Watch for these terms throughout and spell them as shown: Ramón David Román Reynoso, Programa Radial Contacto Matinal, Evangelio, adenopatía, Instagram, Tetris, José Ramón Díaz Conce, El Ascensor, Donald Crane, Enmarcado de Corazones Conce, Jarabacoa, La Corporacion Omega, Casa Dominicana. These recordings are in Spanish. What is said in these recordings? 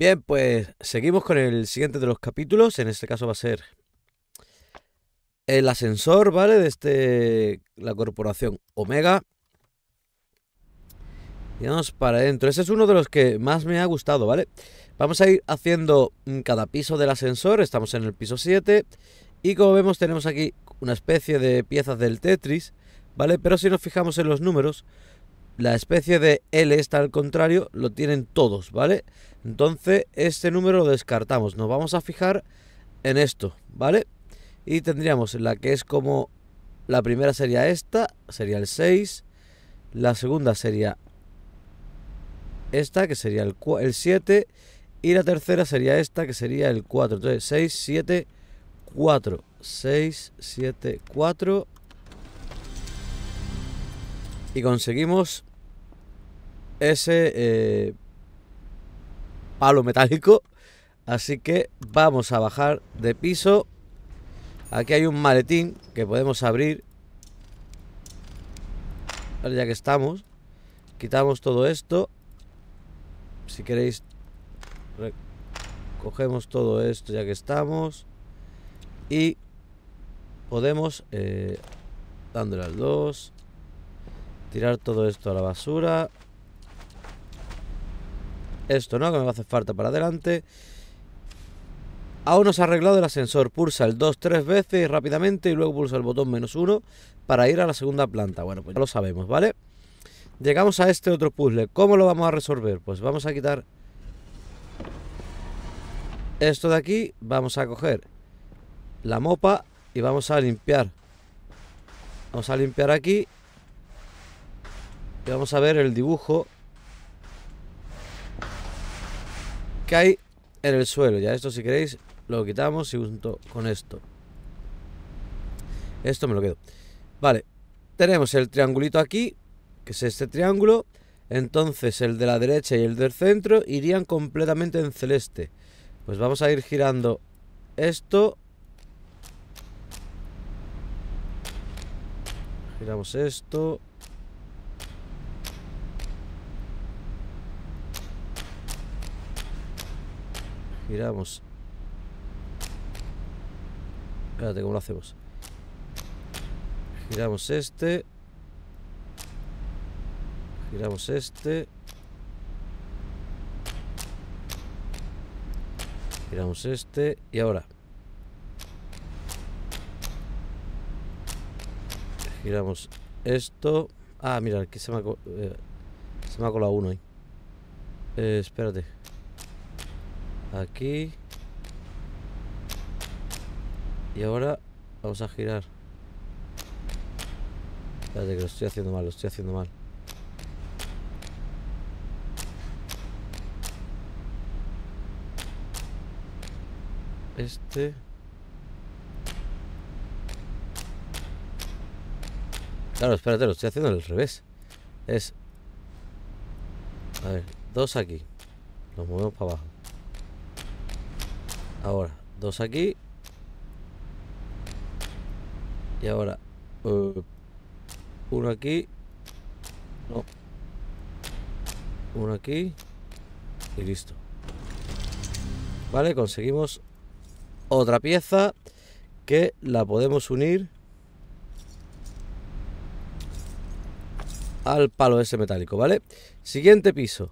Bien, pues seguimos con el siguiente de los capítulos. En este caso va a ser El Ascensor, ¿vale? De la Corporación Omega. Y vamos para adentro. Ese es uno de los que más me ha gustado, ¿vale? Vamos a ir haciendo cada piso del ascensor. Estamos en el piso 7. Y como vemos, tenemos aquí una especie de piezas del Tetris, ¿vale? Pero si nos fijamos en los números, la especie de L está al contrario, lo tienen todos, ¿vale? Entonces, este número lo descartamos. Nos vamos a fijar en esto, ¿vale? Y tendríamos la que es como... La primera sería esta, sería el 6. La segunda sería esta, que sería el 7. Y la tercera sería esta, que sería el 4. Entonces, 6, 7, 4. 6, 7, 4. Y conseguimos ese palo metálico. Así que vamos a bajar de piso. Aquí hay un maletín que podemos abrir. Vale, ya que estamos, quitamos todo esto. Si queréis, recogemos todo esto ya que estamos. Y podemos, dándole al 2, tirar todo esto a la basura. Esto no, que me va a hacer falta para adelante. Aún no se ha arreglado el ascensor. Pulsa el 2 3 veces rápidamente y luego pulsa el botón -1 para ir a la segunda planta. Bueno, pues ya lo sabemos, ¿vale? Llegamos a este otro puzzle. ¿Cómo lo vamos a resolver? Pues vamos a quitar esto de aquí. Vamos a coger la mopa y vamos a limpiar. Vamos a limpiar aquí. Y vamos a ver el dibujo que hay en el suelo. Ya esto, si queréis, lo quitamos y junto con esto. Esto me lo quedo. Vale, tenemos el triangulito aquí, que es este triángulo. Entonces el de la derecha y el del centro irían completamente en celeste. Pues vamos a ir girando esto. Giramos esto. Giramos. Espérate, ¿cómo lo hacemos? Giramos este. Giramos este. Giramos este. Y ahora giramos esto. Ah, mira, aquí se me ha colado uno ahí. Espérate. Aquí. Y ahora vamos a girar. Espérate, que lo estoy haciendo mal, lo estoy haciendo mal. Este. Claro, espérate, lo estoy haciendo al revés. Es... A ver, dos aquí. Nos movemos para abajo. Ahora, dos aquí. Y ahora uno aquí. No. Uno aquí. Y listo. Vale, conseguimos otra pieza que la podemos unir al palo ese metálico, ¿vale? Siguiente piso.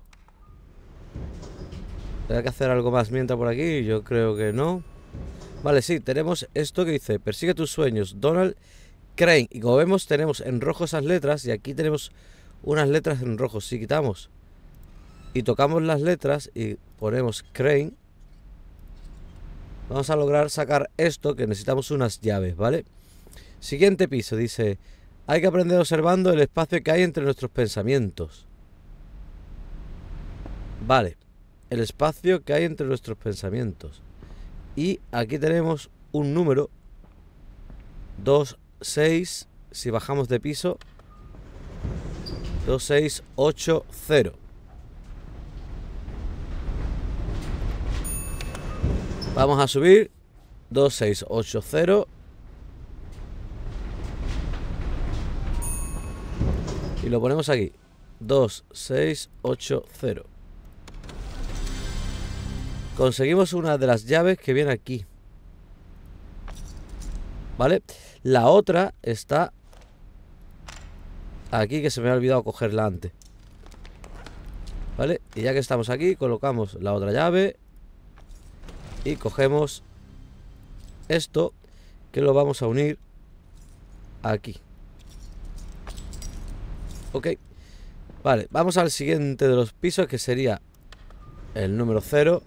¿Tengo que hacer algo más mientras por aquí? Yo creo que no. Vale, sí, tenemos esto que dice: persigue tus sueños, Donald Crane. Y como vemos, tenemos en rojo esas letras. Y aquí tenemos unas letras en rojo. Si quitamos y tocamos las letras y ponemos Crane, vamos a lograr sacar esto, que necesitamos unas llaves, ¿vale? Siguiente piso, dice: hay que aprender observando el espacio que hay entre nuestros pensamientos. Vale, el espacio que hay entre nuestros pensamientos. Y aquí tenemos un número 2, 6. Si bajamos de piso, 2, 6, 8, 0. Vamos a subir 2, 6, 8, 0. Y lo ponemos aquí 2, 6, 8, 0. Conseguimos una de las llaves que viene aquí, ¿vale? La otra está aquí, que se me ha olvidado cogerla antes, ¿vale? Y ya que estamos aquí, colocamos la otra llave y cogemos esto, que lo vamos a unir aquí. Ok, vale, vamos al siguiente de los pisos, que sería el número 0.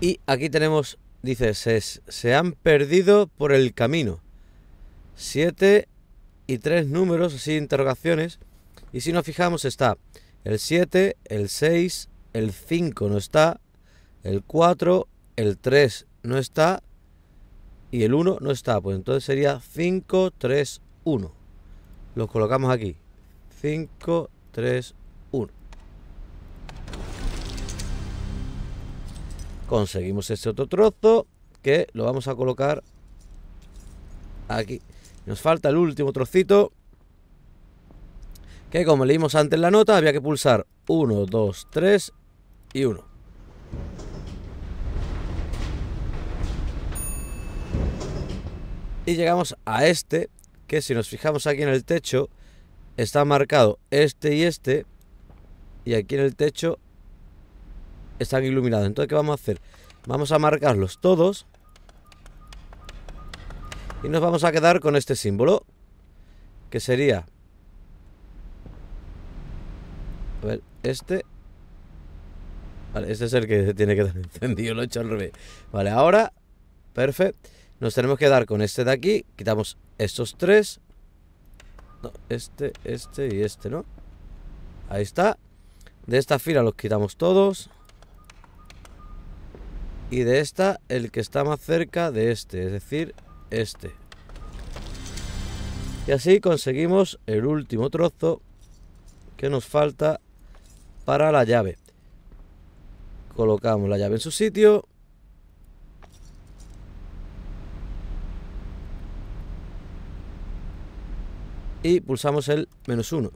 Y aquí tenemos, dice, se han perdido por el camino 7 y 3 números, así interrogaciones. Y si nos fijamos, está el 7, el 6, el 5 no está, el 4, el 3 no está y el 1 no está. Pues entonces sería 5, 3, 1. Los colocamos aquí. 5, 3, 1. Conseguimos este otro trozo, que lo vamos a colocar aquí. Nos falta el último trocito, que como leímos antes la nota, había que pulsar 1, 2, 3 y 1. Y llegamos a este, que si nos fijamos aquí en el techo, está marcado este. Y aquí en el techo están iluminados. Entonces, ¿qué vamos a hacer? Vamos a marcarlos todos y nos vamos a quedar con este símbolo, que sería, a ver, este. Vale, este es el que tiene que estar encendido, lo he hecho al revés. Vale, ahora, perfecto. Nos tenemos que dar con este de aquí. Quitamos estos tres. No, este y este, ¿no? Ahí está. De esta fila los quitamos todos. Y de esta, el que está más cerca de este, es decir, este. Y así conseguimos el último trozo que nos falta para la llave. Colocamos la llave en su sitio. Y pulsamos el -1.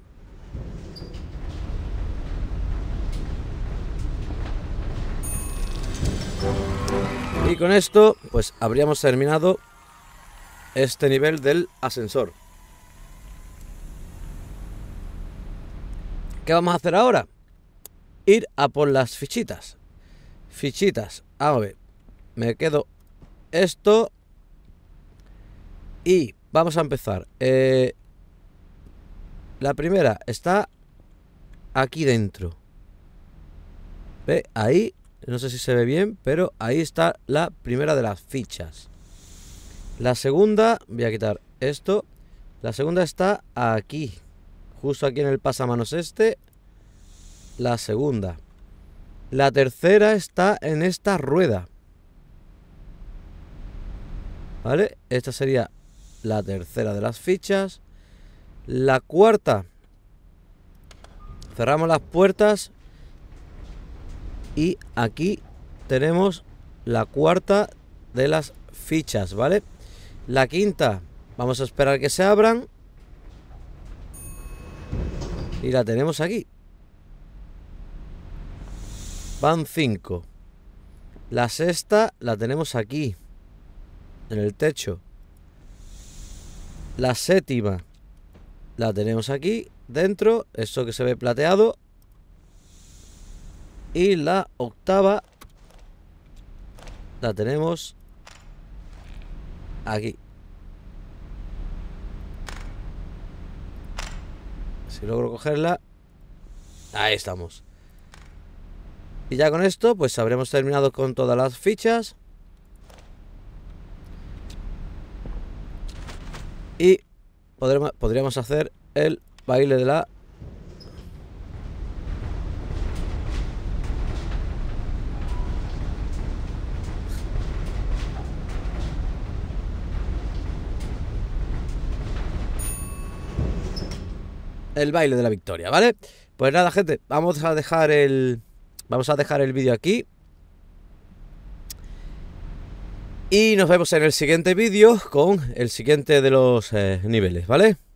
Y con esto, pues habríamos terminado este nivel del ascensor. ¿Qué vamos a hacer ahora? Ir a por las fichitas. Fichitas. A ver, me quedo esto. Y vamos a empezar. La primera está aquí dentro. ¿Ve? Ahí, no sé si se ve bien, pero ahí está la primera de las fichas. La segunda, voy a quitar esto. La segunda está aquí, justo aquí en el pasamanos este. La segunda. La tercera está en esta rueda. ¿Vale? Esta sería la tercera de las fichas. La cuarta, cerramos las puertas y aquí tenemos la cuarta de las fichas, ¿vale? La quinta, vamos a esperar que se abran y la tenemos aquí. Van 5. La sexta la tenemos aquí, en el techo. La séptima la tenemos aquí, dentro, eso que se ve plateado. Y la octava la tenemos aquí. Si logro cogerla, ahí estamos. Y ya con esto, pues habremos terminado con todas las fichas. Y podríamos hacer el baile de la victoria, ¿vale? Pues nada, gente, vamos a dejar el vídeo aquí. Y nos vemos en el siguiente vídeo con el siguiente de los niveles, ¿vale?